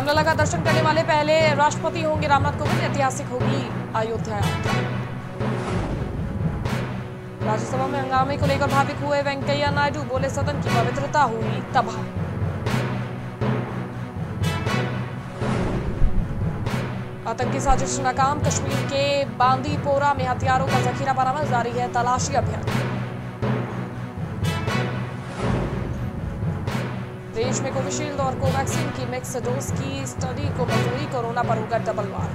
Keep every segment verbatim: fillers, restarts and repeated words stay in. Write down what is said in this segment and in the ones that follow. रामलला का दर्शन करने वाले पहले राष्ट्रपति होंगे रामनाथ कोविंद। ऐतिहासिक होगी अयोध्या। राज्यसभा में हंगामे को लेकर भावुक हुए वेंकैया नायडू, बोले सदन की पवित्रता हुई तबाह। आतंकी साजिश नाकाम, कश्मीर के बांदीपोरा में हथियारों का जखीरा बरामद, जारी है तलाशी अभियान। देश में कोविशील्ड और कोवैक्सीन की मिक्स डोज की स्टडी को मंजूरी, कोरोना पर होगा डबल वार।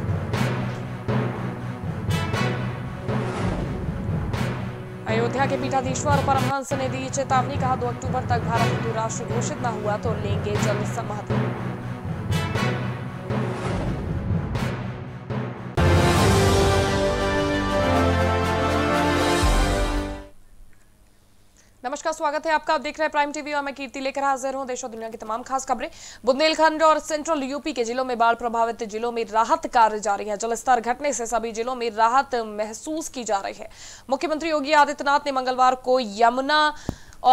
अयोध्या के पीठाधीश्वर परमहंस ने दी चेतावनी, कहा दो अक्टूबर तक भारत हिंदू राष्ट्र घोषित न हुआ तो लेंगे जल समाधि। नमस्कार, स्वागत है आपका। आप देख रहे हैं प्राइम टीवी और मैं कीर्ति लेकर हाजिर हूं देश और दुनिया की तमाम खास खबरें। बुंदेलखंड और सेंट्रल यूपी के जिलों में बाढ़ प्रभावित जिलों में राहत कार्य जारी है। जलस्तर घटने से सभी जिलों में राहत महसूस की जा रही है। मुख्यमंत्री योगी आदित्यनाथ ने मंगलवार को यमुना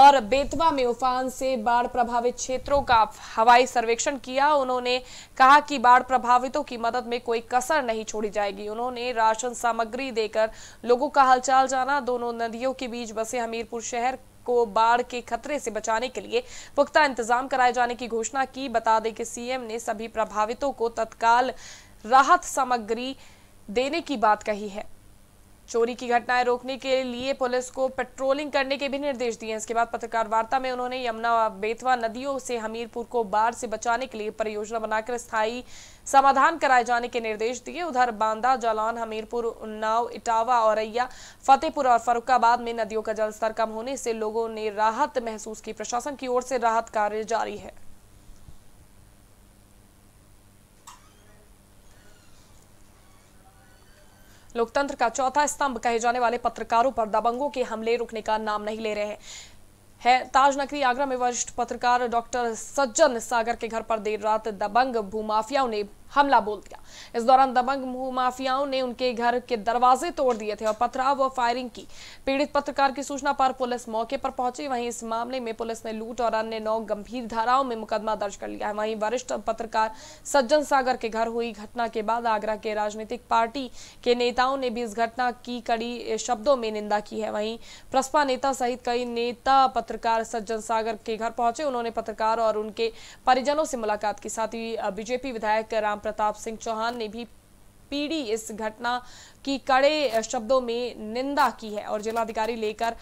और बेतवा में उफान से बाढ़ प्रभावित क्षेत्रों का हवाई सर्वेक्षण किया। उन्होंने कहा कि बाढ़ प्रभावितों की मदद में कोई कसर नहीं छोड़ी जाएगी। उन्होंने राशन सामग्री देकर लोगों का हालचाल जाना। दोनों नदियों के बीच बसे हमीरपुर शहर को बाढ़ के खतरे से बचाने के लिए पुख्ता इंतजाम कराए जाने की घोषणा की। बता दें कि सीएम ने सभी प्रभावितों को तत्काल राहत सामग्री देने की बात कही है। चोरी की घटनाएं रोकने के लिए पुलिस को पेट्रोलिंग करने के भी निर्देश दिए हैं। इसके बाद पत्रकार वार्ता में उन्होंने यमुना व बेतवा नदियों से हमीरपुर को बाढ़ से बचाने के लिए परियोजना बनाकर स्थायी समाधान कराए जाने के निर्देश दिए। उधर बांदा, जालौन, हमीरपुर, उन्नाव, इटावा, औरैया, फतेहपुर और फर्रुखाबाद में नदियों का जलस्तर कम होने से लोगों ने राहत महसूस की। प्रशासन की ओर से राहत कार्य जारी है। लोकतंत्र का चौथा स्तंभ कहे जाने वाले पत्रकारों पर दबंगों के हमले रुकने का नाम नहीं ले रहे हैं। है ताज नगरी आगरा में वरिष्ठ पत्रकार डॉ सज्जन सागर के घर पर देर रात दबंग भूमाफियाओं ने हमला बोल दिया। इस दौरान दबंग भूमाफियाओं ने उनके घर के दरवाजे तोड़ दिए थे और पथराव व फायरिंग की। पीड़ित पत्रकार की सूचना पर पुलिस मौके पर पहुंची। वहीं इस मामले में पुलिस ने लूट और अन्य नौ गंभीर धाराओं में मुकदमा दर्ज कर लिया है। वहीं वरिष्ठ पत्रकार सज्जन सागर के घर हुई घटना के बाद आगरा के राजनीतिक पार्टी के नेताओं ने भी इस घटना की कड़ी शब्दों में निंदा की है। वहीं प्रसपा नेता सहित कई नेता पत्रकार सज्जन सागर के घर पहुंचे। उन्होंने पत्रकार और उनके परिजनों से मुलाकात की। साथ ही बीजेपी विधायक प्रताप सिंह चौहान ने भी पीड़ी इस घटना की कड़े शब्दों में निंदा की है और जिलाधिकारी लेकर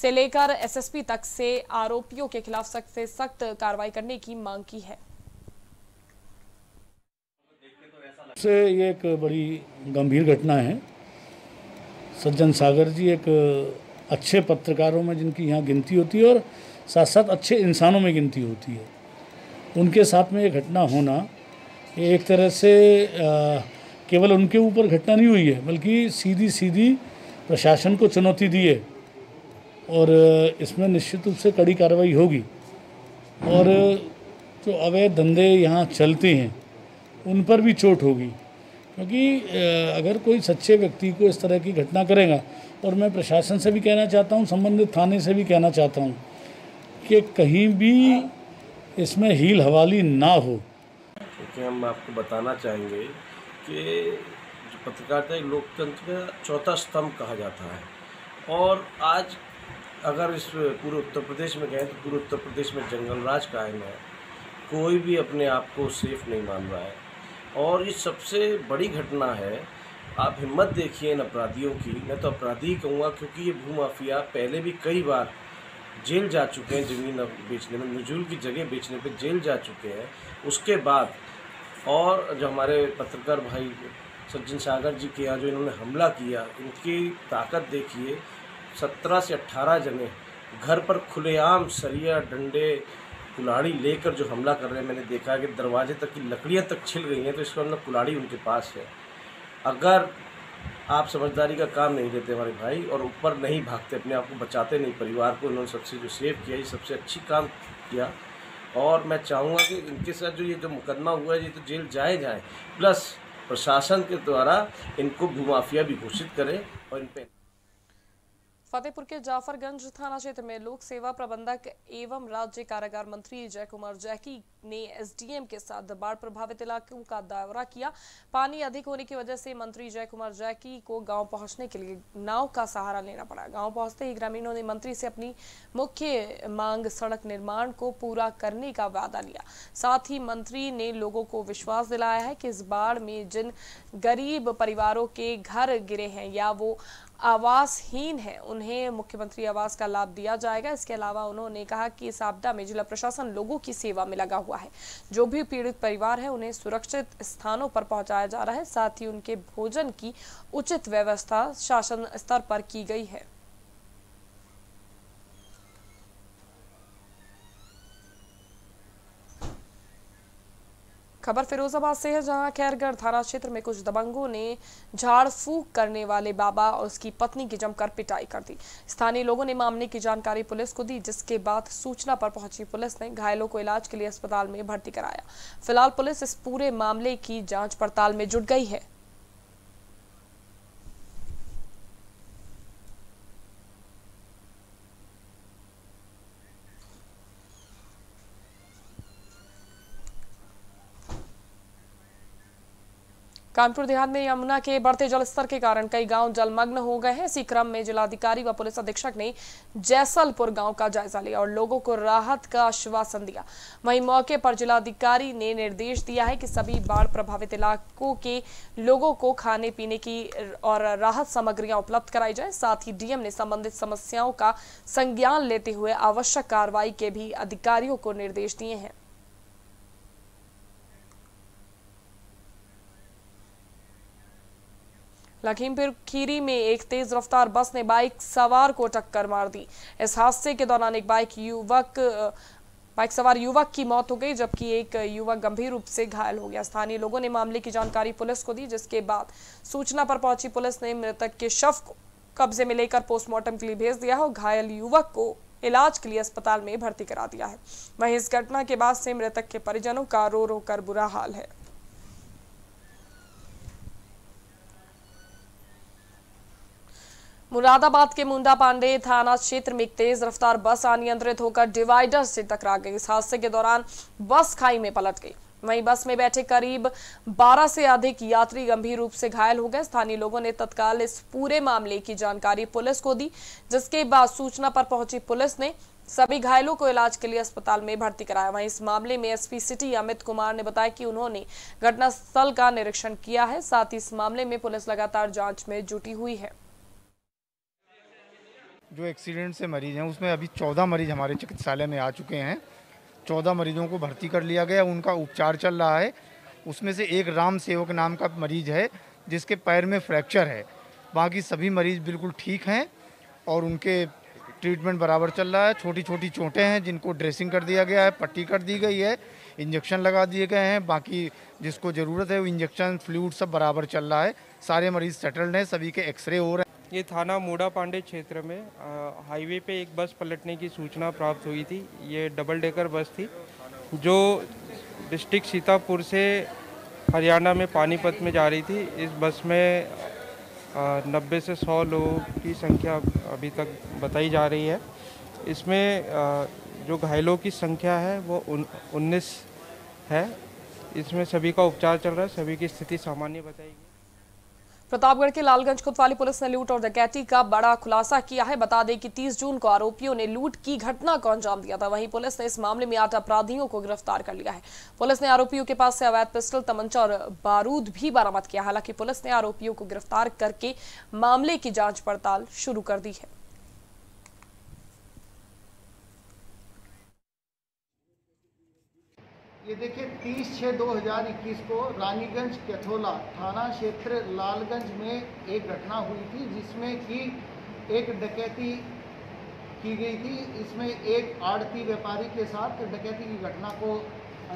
से लेकर एसएसपी तक से आरोपियों के खिलाफ सख्त से सख्त कार्रवाई करने की मांग की है। से ये एक बड़ी गंभीर घटना है। सज्जन सागर जी एक अच्छे पत्रकारों में जिनकी यहाँ गिनती होती है और साथ साथ अच्छे इंसानों में गिनती होती है, उनके साथ में ये घटना होना एक तरह से आ, केवल उनके ऊपर घटना नहीं हुई है बल्कि सीधी सीधी प्रशासन को चुनौती दी है और इसमें निश्चित रूप से कड़ी कार्रवाई होगी। और जो अवैध धंधे यहाँ चलते हैं उन पर भी चोट होगी, क्योंकि अगर कोई सच्चे व्यक्ति को इस तरह की घटना करेगा। और मैं प्रशासन से भी कहना चाहता हूँ, संबंधित थाने से भी कहना चाहता हूँ कि कहीं भी इसमें हील हवाली ना हो। कि हम आपको बताना चाहेंगे कि पत्रकारिता एक लोकतंत्र का चौथा स्तंभ कहा जाता है और आज अगर इस पूरे उत्तर प्रदेश में कहें तो पूरे उत्तर प्रदेश में जंगल राज कायम है। कोई भी अपने आप को सेफ नहीं मान रहा है और ये सबसे बड़ी घटना है। आप हिम्मत देखिए इन अपराधियों की। मैं तो अपराधी कहूँगा क्योंकि ये भूमाफिया पहले भी कई बार जेल जा चुके हैं। ज़मीन बेचने में नजूल की जगह बेचने पे जेल जा चुके हैं। उसके बाद और जो हमारे पत्रकार भाई सज्जन सागर जी के यहाँ जो इन्होंने हमला किया, इनकी ताकत देखिए। सत्रह से अट्ठारह जने घर पर खुलेआम सरिया, डंडे, कुल्हाड़ी लेकर जो हमला कर रहे हैं। मैंने देखा कि दरवाजे तक की लकड़ियाँ तक छिल गई हैं, तो इसका मतलब कुल्हाड़ी उनके पास है। अगर आप समझदारी का काम नहीं देते हमारे भाई और ऊपर नहीं भागते, अपने आप को बचाते नहीं, परिवार को इन्होंने सबसे जो सेव किया, ये सबसे अच्छी काम किया। और मैं चाहूँगा कि इनके साथ जो ये जो मुकदमा हुआ है ये तो जेल जाए जाए, प्लस प्रशासन के द्वारा इनको भूमाफिया भी घोषित करें और इन पर फतेहपुर के जाफरगंज थाना क्षेत्र में लोक सेवा प्रबंधक एवं राज्य कारागार मंत्री जयकुमार जैकी ने एसडीएम के साथ बाढ़ प्रभावित इलाकों का दौरा किया। पानी अधिक होने की वजह से मंत्री जयकुमार जैकी को गांव पहुंचने के लिए नाव का सहारा लेना पड़ा। गांव पहुंचते ही ग्रामीणों ने मंत्री से अपनी मुख्य मांग सड़क निर्माण को पूरा करने का वादा लिया। साथ ही मंत्री ने लोगों को विश्वास दिलाया है कि इस बाढ़ में जिन गरीब परिवारों के घर गिरे हैं या वो आवासहीन है उन्हें मुख्यमंत्री आवास का लाभ दिया जाएगा। इसके अलावा उन्होंने कहा कि इस आपदा में जिला प्रशासन लोगों की सेवा में लगा हुआ है। जो भी पीड़ित परिवार है उन्हें सुरक्षित स्थानों पर पहुंचाया जा रहा है। साथ ही उनके भोजन की उचित व्यवस्था शासन स्तर पर की गई है। खबर फिरोजाबाद से है, जहां खैरगढ़ थाना क्षेत्र में कुछ दबंगों ने झाड़ फूंक करने वाले बाबा और उसकी पत्नी की जमकर पिटाई कर दी। स्थानीय लोगों ने मामले की जानकारी पुलिस को दी, जिसके बाद सूचना पर पहुंची पुलिस ने घायलों को इलाज के लिए अस्पताल में भर्ती कराया। फिलहाल पुलिस इस पूरे मामले की जांच पड़ताल में जुट गई है। कानपुर देहात में यमुना के बढ़ते जलस्तर के कारण कई गांव जलमग्न हो गए हैं। इसी क्रम में जिलाधिकारी व पुलिस अधीक्षक ने जैसलपुर गांव का जायजा लिया और लोगों को राहत का आश्वासन दिया। वहीं मौके पर जिलाधिकारी ने निर्देश दिया है कि सभी बाढ़ प्रभावित इलाकों के लोगों को खाने पीने की और राहत सामग्रियां उपलब्ध कराई जाए। साथ ही डीएम ने संबंधित समस्याओं का संज्ञान लेते हुए आवश्यक कार्रवाई के भी अधिकारियों को निर्देश दिए हैं। लखीमपुर खीरी में एक तेज रफ्तार बस ने बाइक सवार को टक्कर मार दी। इस हादसे के दौरान एक बाइक युवक बाइक सवार युवक की मौत हो गई, जबकि एक युवक गंभीर रूप से घायल हो गया। स्थानीय लोगों ने मामले की जानकारी पुलिस को दी, जिसके बाद सूचना पर पहुंची पुलिस ने मृतक के शव को कब्जे में लेकर पोस्टमार्टम के लिए भेज दिया है और घायल युवक को इलाज के लिए अस्पताल में भर्ती करा दिया है। वहीं इस घटना के बाद से मृतक के परिजनों का रो रो कर बुरा हाल है। मुरादाबाद के मुंडा पांडे थाना क्षेत्र में एक तेज रफ्तार बस अनियंत्रित होकर डिवाइडर से टकरा गई। इस हादसे के दौरान बस खाई में पलट गई। वहीं बस में बैठे करीब बारह से अधिक यात्री गंभीर रूप से घायल हो गए। स्थानीय लोगों ने तत्काल इस पूरे मामले की जानकारी पुलिस को दी, जिसके बाद सूचना पर पहुंची पुलिस ने सभी घायलों को इलाज के लिए अस्पताल में भर्ती कराया। वहीं इस मामले में एसपी सिटी अमित कुमार ने बताया कि उन्होंने घटनास्थल का निरीक्षण किया है। साथ ही इस मामले में पुलिस लगातार जाँच में जुटी हुई है। जो एक्सीडेंट से मरीज़ हैं उसमें अभी चौदह मरीज़ हमारे चिकित्सालय में आ चुके हैं। चौदह मरीजों को भर्ती कर लिया गया, उनका उपचार चल रहा है। उसमें से एक राम सेवक नाम का मरीज़ है जिसके पैर में फ्रैक्चर है। बाकी सभी मरीज़ बिल्कुल ठीक हैं और उनके ट्रीटमेंट बराबर चल रहा है। छोटी छोटी चोटें हैं जिनको ड्रेसिंग कर दिया गया है, पट्टी कर दी गई है, इंजेक्शन लगा दिए गए हैं। बाकी जिसको ज़रूरत है वो इंजेक्शन फ्लूइड सब बराबर चल रहा है। सारे मरीज़ सेटल्ड हैं, सभी के एक्सरे हो रहे हैं। ये थाना मोड़ा पांडे क्षेत्र में हाईवे पे एक बस पलटने की सूचना प्राप्त हुई थी। ये डबल डेकर बस थी जो डिस्ट्रिक्ट सीतापुर से हरियाणा में पानीपत में जा रही थी। इस बस में नब्बे से सौ लोगों की संख्या अभी तक बताई जा रही है। इसमें जो घायलों की संख्या है वो उन्नीस है। इसमें सभी का उपचार चल रहा है, सभी की स्थिति सामान्य बताई गई। प्रतापगढ़ के लालगंज कोतवाली पुलिस ने लूट और डकैती का बड़ा खुलासा किया है। बता दें कि तीस जून को आरोपियों ने लूट की घटना को अंजाम दिया था। वहीं पुलिस ने इस मामले में आठ अपराधियों को गिरफ्तार कर लिया है। पुलिस ने आरोपियों के पास से अवैध पिस्टल, तमंचा और बारूद भी बरामद किया। हालांकि पुलिस ने आरोपियों को गिरफ्तार करके मामले की जाँच पड़ताल शुरू कर दी है। ये देखिए तीस छः दो हज़ार इक्कीस को रानीगंज कैथोला थाना क्षेत्र लालगंज में एक घटना हुई थी, जिसमें कि एक डकैती की गई थी। इसमें एक आड़ती व्यापारी के साथ डकैती की घटना को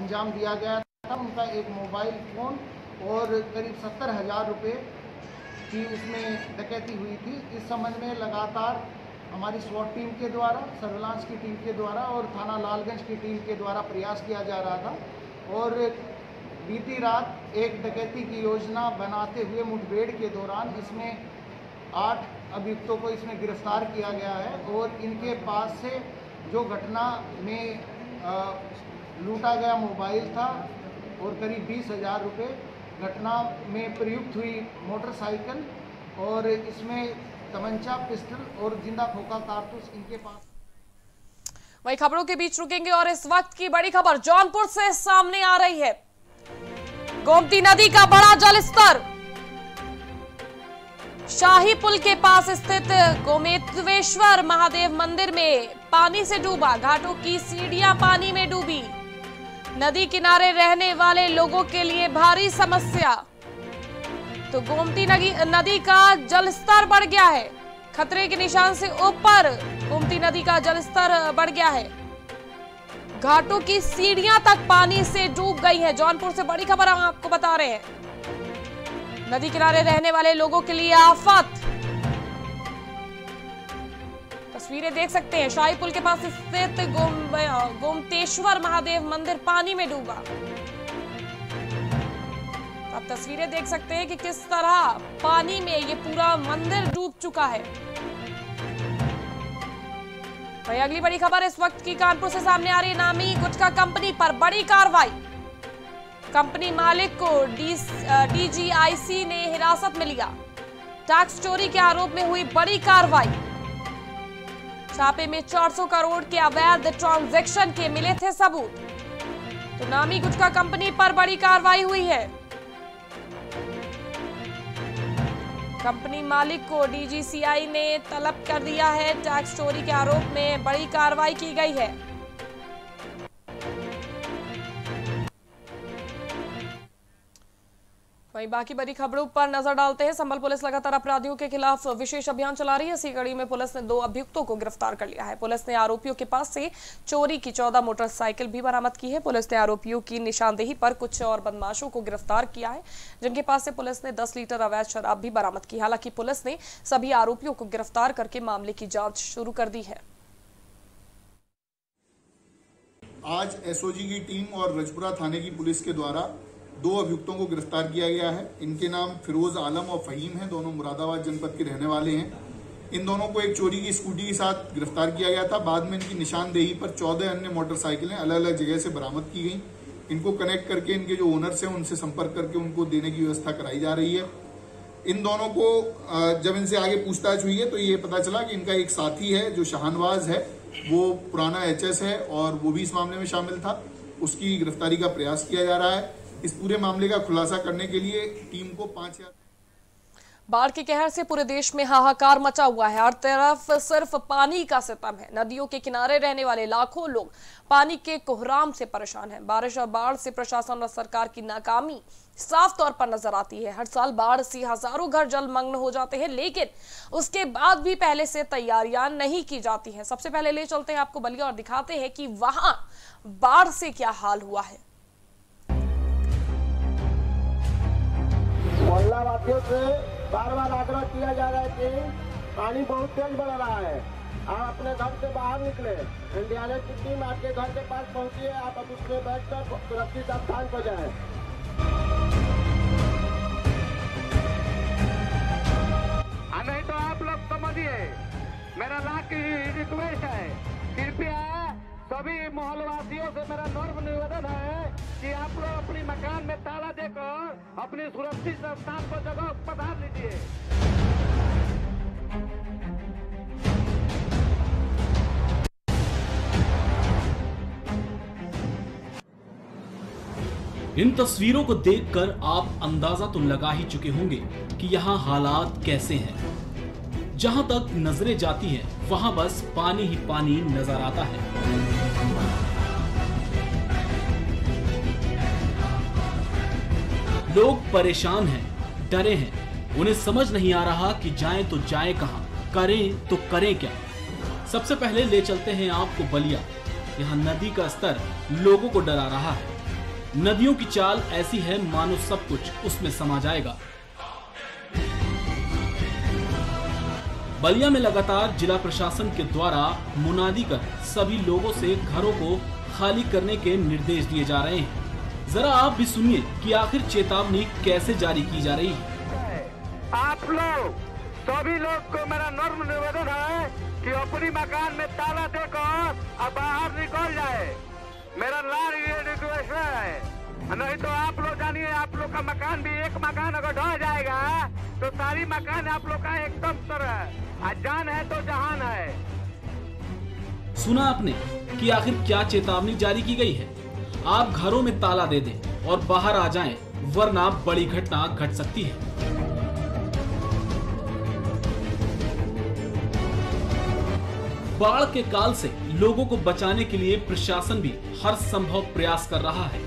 अंजाम दिया गया था। उनका एक मोबाइल फ़ोन और करीब सत्तर हज़ार रुपये की उसमें डकैती हुई थी। इस संबंध में लगातार हमारी स्वॉट टीम के द्वारा, सर्विलांस की टीम के द्वारा और थाना लालगंज की टीम के द्वारा प्रयास किया जा रहा था। और बीती रात एक डकैती की योजना बनाते हुए मुठभेड़ के दौरान इसमें आठ अभियुक्तों को इसमें गिरफ्तार किया गया है और इनके पास से जो घटना में लूटा गया मोबाइल था और करीब बीस हज़ार रुपये, घटना में प्रयुक्त हुई मोटरसाइकिल और इसमें तमंचा, पिस्टल और जिंदा खोखा कारतूस इनके पास। वहीं खबरों के बीच रुकेंगे और इस वक्त की बड़ी खबर जौनपुर से सामने आ रही है। गोमती नदी का बड़ा जलस्तर, शाही पुल के पास स्थित गोमतेश्वर महादेव मंदिर में पानी से डूबा, घाटों की सीढ़ियां पानी में डूबी, नदी किनारे रहने वाले लोगों के लिए भारी समस्या। तो गोमती नदी नदी का जलस्तर बढ़ गया है, खतरे के निशान से ऊपर गोमती नदी का जलस्तर बढ़ गया है, घाटों की सीढ़ियां तक पानी से डूब गई है। जौनपुर से बड़ी खबर हम आपको बता रहे हैं, नदी किनारे रहने वाले लोगों के लिए आफत। तस्वीरें देख सकते हैं, शाही पुल के पास स्थित गोमतेश्वर महादेव मंदिर पानी में डूबा। आप तस्वीरें देख सकते हैं कि किस तरह पानी में ये पूरा मंदिर डूब चुका है। वही अगली बड़ी खबर इस वक्त की कानपुर से सामने आ रही है, नामी गुटखा कंपनी पर बड़ी कार्रवाई, कंपनी मालिक को डीजीआईसी ने हिरासत में लिया, टैक्स चोरी के आरोप में हुई बड़ी कार्रवाई। छापे में चार सौ करोड़ के अवैध ट्रांजैक्शन के मिले थे सबूत। तो नामी गुटखा कंपनी पर बड़ी कार्रवाई हुई है, कंपनी मालिक को डीजीसीआई ने तलब कर दिया है, टैक्स चोरी के आरोप में बड़ी कार्रवाई की गई है। वहीं बाकी बड़ी खबरों पर नजर डालते हैं। संभल पुलिस लगातार अपराधियों के खिलाफ विशेष अभियान चला रही है। इसी कड़ी में पुलिस ने दो अभियुक्तों को गिरफ्तार कर लिया है। पुलिस ने आरोपियों के पास से चोरी की चौदह मोटरसाइकिल भी बरामद की है। पुलिस ने आरोपियों की निशानदेही पर कुछ और बदमाशों को गिरफ्तार किया है, जिनके पास से पुलिस ने दस लीटर अवैध शराब भी बरामद की। हालांकि पुलिस ने सभी आरोपियों को गिरफ्तार करके मामले की जाँच शुरू कर दी है। आज एसओजी की टीम और रजपुरा थाने की पुलिस के द्वारा दो अभियुक्तों को गिरफ्तार किया गया है। इनके नाम फिरोज आलम और फहीम हैं, दोनों मुरादाबाद जनपद के रहने वाले हैं। इन दोनों को एक चोरी की स्कूटी के साथ गिरफ्तार किया गया था। बाद में इनकी निशानदेही पर चौदह अन्य मोटरसाइकिलें अलग अलग जगह से बरामद की गई। इनको कनेक्ट करके इनके जो ओनर्स हैं उनसे संपर्क करके उनको देने की व्यवस्था कराई जा रही है। इन दोनों को जब इनसे आगे पूछताछ हुई है तो ये पता चला कि इनका एक साथी है जो शाहनवाज है, वो पुराना एच एस है और वो भी इस मामले में शामिल था। उसकी गिरफ्तारी का प्रयास किया जा रहा है। इस पूरे मामले का खुलासा करने के लिए टीम को पांच हजार बाढ़ के कहर से पूरे देश में हाहाकार मचा हुआ है। हर तरफ सिर्फ पानी का सितम है। नदियों के किनारे रहने वाले लाखों लोग पानी के कोहराम से परेशान हैं। बारिश और बाढ़ से प्रशासन और सरकार की नाकामी साफ तौर पर नजर आती है। हर साल बाढ़ से हजारों घर जलमग्न हो जाते हैं, लेकिन उसके बाद भी पहले से तैयारियां नहीं की जाती हैं। सबसे पहले ले चलते हैं आपको बलिया और दिखाते हैं कि वहां बाढ़ से क्या हाल हुआ है। मोहल्ला वासियों से बार बार आग्रह किया जा रहा है कि पानी बहुत तेज बढ़ रहा है, आप अपने घर से बाहर निकले। एनडीआरएफ की टीम आपके घर के पास पहुंची है, आप अब उसमें बैठकर सुरक्षित स्थान पर जाएं। नहीं तो आप लोग समझिए, मेरा लाख की रिक्वेस्ट है, कृपया सभी मोहल्लावासियों से मेरा नम्र निवेदन है कि आप लोग अपनी मकान में ताला देकर अपनी सुरक्षित स्थान पर जगह पधार लीजिए। इन तस्वीरों को देखकर आप अंदाजा तो लगा ही चुके होंगे कि यहाँ हालात कैसे हैं। जहां तक नजरें जाती हैं, वहां बस पानी ही पानी नजर आता है। लोग परेशान हैं, डरे हैं, उन्हें समझ नहीं आ रहा कि जाएं तो जाएं कहां, करें तो करें क्या। सबसे पहले ले चलते हैं आपको बलिया। यहां नदी का स्तर लोगों को डरा रहा है। नदियों की चाल ऐसी है मानो सब कुछ उसमें समा जाएगा। बलिया में लगातार जिला प्रशासन के द्वारा मुनादी कर सभी लोगों से घरों को खाली करने के निर्देश दिए जा रहे हैं। जरा आप भी सुनिए कि आखिर चेतावनी कैसे जारी की जा रही है। आप लोग सभी लोग को मेरा नम्र निवेदन है कि अपनी मकान में ताला देकर अब बाहर निकल जाए। मेरा लाल ये रिक्वेस्ट है, नहीं तो आप लोग जानिए आप लोग का मकान भी एक मकान अगर ढह जाएगा तो सारी मकान आप लोग का एकदम तरह जान है तो जहान है। सुना आपने कि आखिर क्या चेतावनी जारी की गई है। आप घरों में ताला दे दें और बाहर आ जाएं, वरना बड़ी घटना घट सकती है। बाढ़ के काल से लोगों को बचाने के लिए प्रशासन भी हर संभव प्रयास कर रहा है।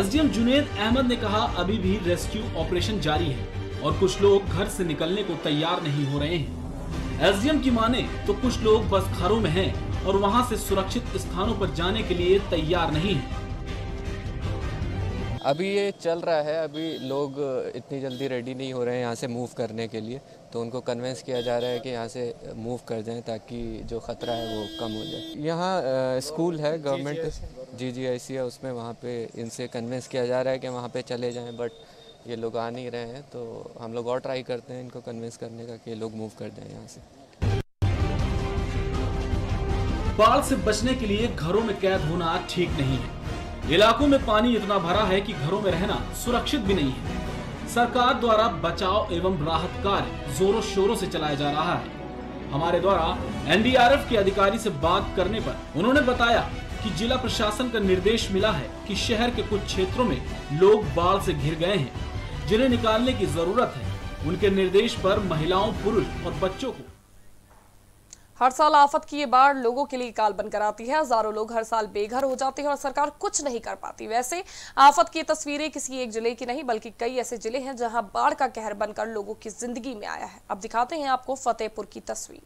एसडीएम जुनेद अहमद ने कहा, अभी भी रेस्क्यू ऑपरेशन जारी है और कुछ लोग घर से निकलने को तैयार नहीं हो रहे हैं। एसडीएम की माने तो कुछ लोग बस घरों में हैं और वहां से सुरक्षित स्थानों पर जाने के लिए तैयार नहीं है। अभी ये चल रहा है, अभी लोग इतनी जल्दी रेडी नहीं हो रहे हैं यहाँ से मूव करने के लिए, तो उनको कन्विंस किया जा रहा है कि यहाँ से मूव कर जाएं ताकि जो खतरा है वो कम हो जाए। यहाँ स्कूल है, गवर्नमेंट जी जी आई सी है उसमें, वहाँ पे इनसे कन्विंस किया जा रहा है कि वहाँ पे चले जाएं, बट ये लोग आ नहीं रहे हैं, तो हम लोग और ट्राई करते हैं इनको कन्विंस करने का कि ये लोग मूव कर जाएँ यहाँ से। बाढ़ से बचने के लिए घरों में कैद होना ठीक नहीं है। इलाकों में पानी इतना भरा है कि घरों में रहना सुरक्षित भी नहीं है। सरकार द्वारा बचाव एवं राहत कार्य जोरों शोरों से चलाया जा रहा है। हमारे द्वारा एन डी आर एफ के अधिकारी से बात करने पर उन्होंने बताया कि जिला प्रशासन का निर्देश मिला है कि शहर के कुछ क्षेत्रों में लोग बाढ़ से घिर गए हैं, जिन्हें निकालने की जरूरत है। उनके निर्देश पर महिलाओं, पुरुष और बच्चों को हर साल आफत की ये बाढ़ लोगों के लिए काल बनकर आती है। हजारों लोग हर साल बेघर हो जाते हैं और सरकार कुछ नहीं कर पाती। वैसे आफत की तस्वीरें किसी एक जिले की नहीं बल्कि कई ऐसे जिले हैं जहां बाढ़ का कहर बनकर लोगों की जिंदगी में आया है। अब दिखाते हैं आपको फतेहपुर की तस्वीर।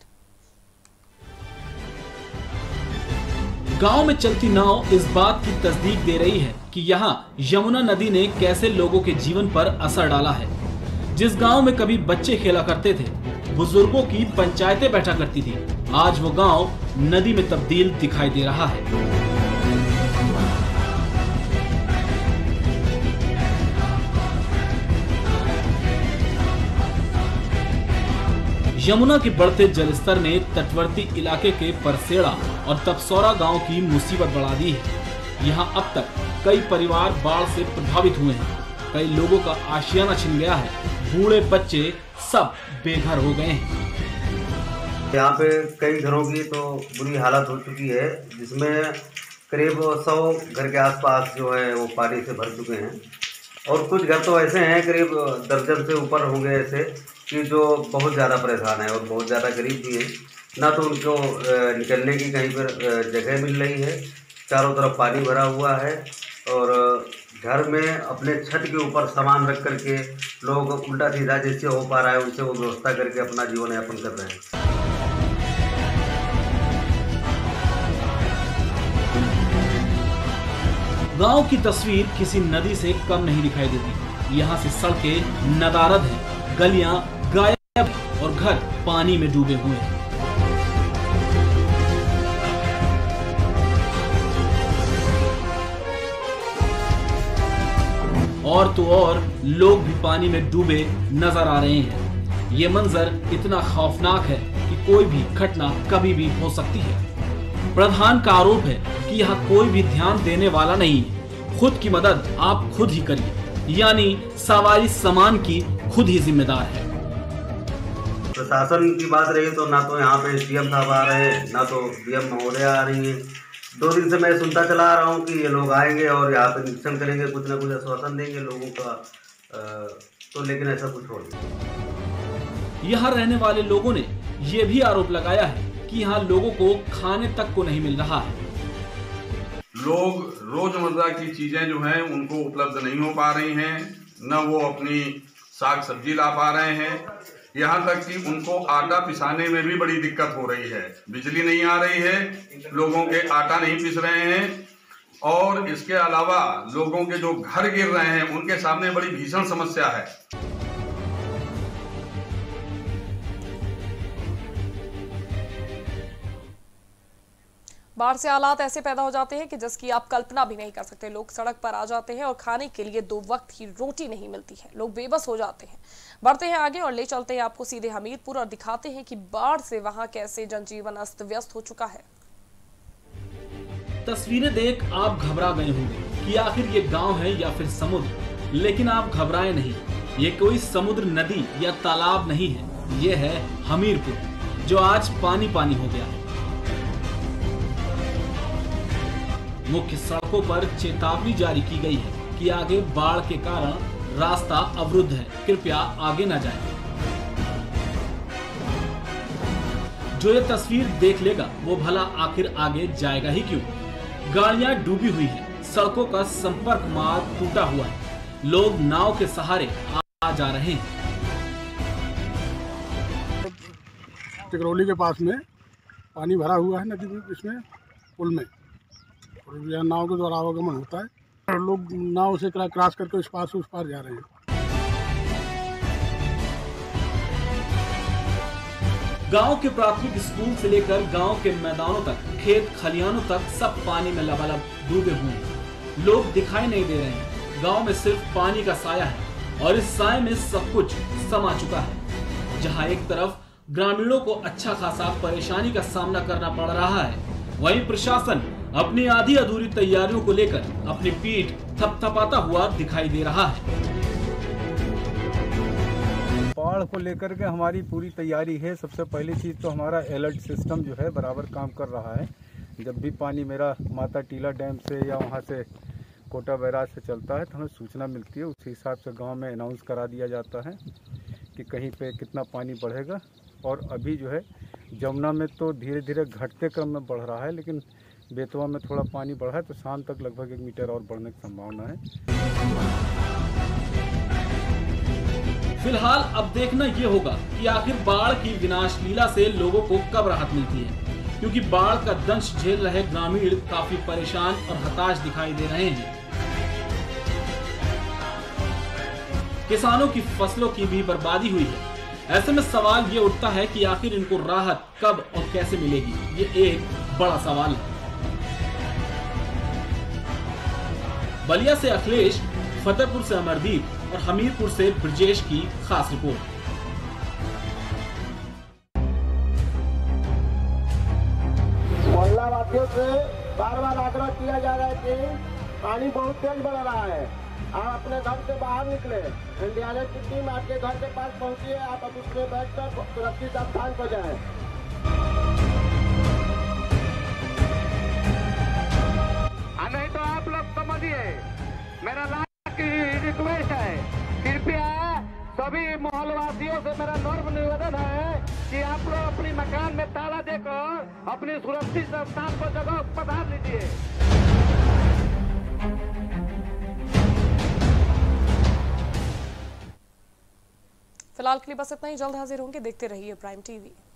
गांव में चलती नाव इस बात की तस्दीक दे रही है कि यहाँ यमुना नदी ने कैसे लोगों के जीवन पर असर डाला है। जिस गाँव में कभी बच्चे खेला करते थे, बुजुर्गों की पंचायतें बैठा करती थी, आज वो गांव नदी में तब्दील दिखाई दे रहा है। यमुना के बढ़ते जलस्तर ने तटवर्ती इलाके के परसेड़ा और तपसौरा गांव की मुसीबत बढ़ा दी है। यहां अब तक कई परिवार बाढ़ से प्रभावित हुए हैं। कई लोगों का आशियाना छिन गया है, बूढ़े बच्चे सब बेघर हो गए हैं। यहाँ पे कई घरों की तो बुरी हालत हो चुकी है, जिसमें करीब सौ घर के आसपास जो है वो पानी से भर चुके हैं, और कुछ घर तो ऐसे हैं करीब दर्जन से ऊपर होंगे ऐसे कि जो बहुत ज़्यादा परेशान है और बहुत ज़्यादा गरीब भी है। ना तो उनको निकलने की कहीं पर जगह मिल रही है, चारों तरफ पानी भरा हुआ है, और घर में अपने छत के ऊपर सामान रख करके लोग उल्टा सीधा जैसे हो पा रहा है उनसे वो व्यवस्था करके अपना जीवन यापन कर रहे हैं। गांव की तस्वीर किसी नदी से कम नहीं दिखाई देती। यहाँ से सड़कें नदारद हैं, गलियां गायब और घर पानी में डूबे हुए हैं। और तो और लोग भी पानी में डूबे नजर आ रहे हैं। ये मंजर इतना खौफनाक है कि कोई भी घटना कभी भी हो सकती है। प्रधान का आरोप है कि यहाँ कोई भी ध्यान देने वाला नहीं है। खुद की मदद आप खुद ही करिए, यानी सवारी सामान की खुद ही जिम्मेदार है। प्रशासन की बात रही तो ना तो यहाँ पे डी एम साहब आ रहे हैं, ना तो डी एम महोदय आ रही है। दो दिन से मैं सुनता चला रहा हूँ कि ये लोग आएंगे और यहाँ पे निरीक्षण करेंगे, कुछ ना कुछ आश्वासन देंगे लोगों का, तो लेकिन ऐसा कुछ हो नहीं। यहाँ रहने वाले लोगों ने ये भी आरोप लगाया है कि यहाँ लोगों को खाने तक को नहीं मिल रहा है। लोग रोजमर्रा की चीजें जो हैं उनको उपलब्ध नहीं हो पा रही हैं, न वो अपनी साग सब्जी ला पा रहे हैं। यहाँ तक कि उनको आटा पिसाने में भी बड़ी दिक्कत हो रही है। बिजली नहीं आ रही है, लोगों के आटा नहीं पिस रहे हैं, और इसके अलावा लोगों के जो घर गिर रहे हैं उनके सामने बड़ी भीषण समस्या है। बाढ़ से हालात ऐसे पैदा हो जाते हैं कि जिसकी आप कल्पना भी नहीं कर सकते। लोग सड़क पर आ जाते हैं और खाने के लिए दो वक्त की रोटी नहीं मिलती है। लोग बेबस हो जाते हैं। बढ़ते हैं आगे और ले चलते हैं आपको सीधे हमीरपुर और दिखाते हैं कि बाढ़ से वहां कैसे जनजीवन अस्त व्यस्त हो चुका है। तस्वीरें देख आप घबरा गए होंगे कि आखिर ये गांव है या फिर समुद्र, लेकिन आप घबराएं नहीं, ये कोई समुद्र, नदी या तालाब नहीं है। ये है हमीरपुर जो आज पानी पानी हो गया है। मुख्य सड़कों पर चेतावनी जारी की गई है कि आगे बाढ़ के कारण रास्ता अवरुद्ध है, कृपया आगे न जाएं। जो ये तस्वीर देख लेगा वो भला आखिर आगे जाएगा ही क्यों। गाड़ियां डूबी हुई हैं, सड़कों का संपर्क मार्ग टूटा हुआ है, लोग नाव के सहारे आ जा रहे हैं। टिकरौली के पास में पानी भरा हुआ है नदी में, इसमें पुल में, और यह नाव के द्वारा आवागमन होता है। लोग नाव से क्रॉस करके इस पार से उस पार जा रहे हैं। गांव के प्राथमिक स्कूल से लेकर गांव के मैदानों तक, खेत खलिहानों तक सब पानी में लबालब डूबे हुए हैं। लोग दिखाई नहीं दे रहे हैं। गांव में सिर्फ पानी का साया है और इस साये में सब कुछ समा चुका है। जहां एक तरफ ग्रामीणों को अच्छा खासा परेशानी का सामना करना पड़ रहा है, वहीं प्रशासन अपनी आधी अधूरी तैयारियों को लेकर अपनी पीठ थपथपाता हुआ दिखाई दे रहा है। बाढ़ को लेकर के हमारी पूरी तैयारी है। सबसे पहली चीज़ तो हमारा अलर्ट सिस्टम जो है बराबर काम कर रहा है। जब भी पानी मेरा माता टीला डैम से या वहाँ से कोटा बैराज से चलता है तो हमें सूचना मिलती है, उसी हिसाब से गांव में अनाउंस करा दिया जाता है कि कहीं पे कितना पानी बढ़ेगा। और अभी जो है यमुना में तो धीरे धीरे घटते क्रम में बढ़ रहा है, लेकिन बेतवा में थोड़ा पानी बढ़ा है, तो शाम तक लगभग एक मीटर और बढ़ने की संभावना है। फिलहाल अब देखना ये होगा कि आखिर बाढ़ की विनाश लीला से लोगों को कब राहत मिलती है, क्योंकि बाढ़ का दंश झेल रहे ग्रामीण काफी परेशान और हताश दिखाई दे रहे हैं। किसानों की फसलों की भी बर्बादी हुई है। ऐसे में सवाल ये उठता है कि आखिर इनको राहत कब और कैसे मिलेगी, ये एक बड़ा सवाल है। बलिया से अखिलेश, फतेहपुर से अमरदीप और हमीरपुर से ब्रजेश की खास रिपोर्ट। मोहल्ला वासियों से बार बार आग्रह किया जा रहा है कि पानी बहुत तेज बढ़ रहा है, आप अपने घर से बाहर निकले। एनडीआरएफ की टीम आपके घर के पास पहुंची है, आप अब उसमें बैठकर सुरक्षित स्थान पर जाएं। नहीं तो आप लोग समझिए, मेरा लास्ट रिक्वेस्ट है, कृपया सभी मोहल्लवासियों से मेरा नम्र निवेदन है कि आप लोग अपनी मकान में ताला देकर अपनी सुरक्षित स्थान पर जगह पधार लीजिए। फिलहाल के लिए बस इतना ही, जल्द हाजिर होंगे, देखते रहिए प्राइम टीवी।